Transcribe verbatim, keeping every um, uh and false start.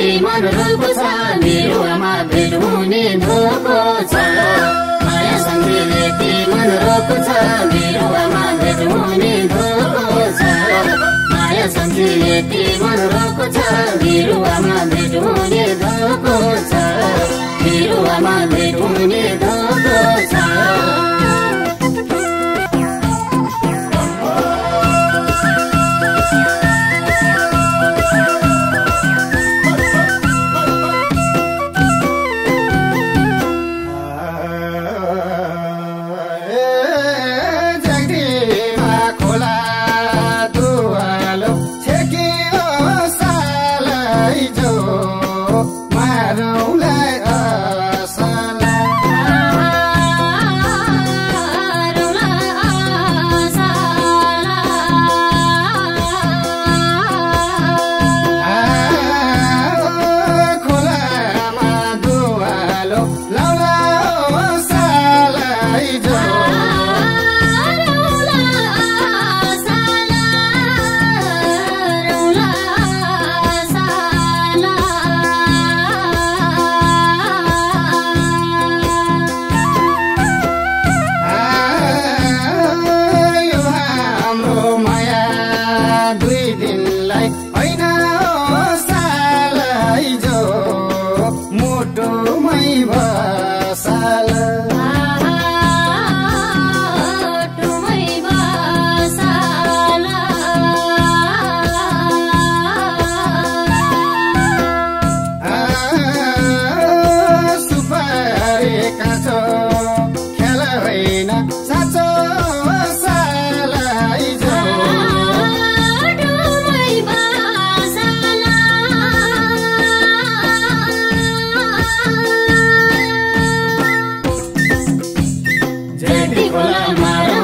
من روكو سامي وما بدوني دوكو سامي Hola, Mara.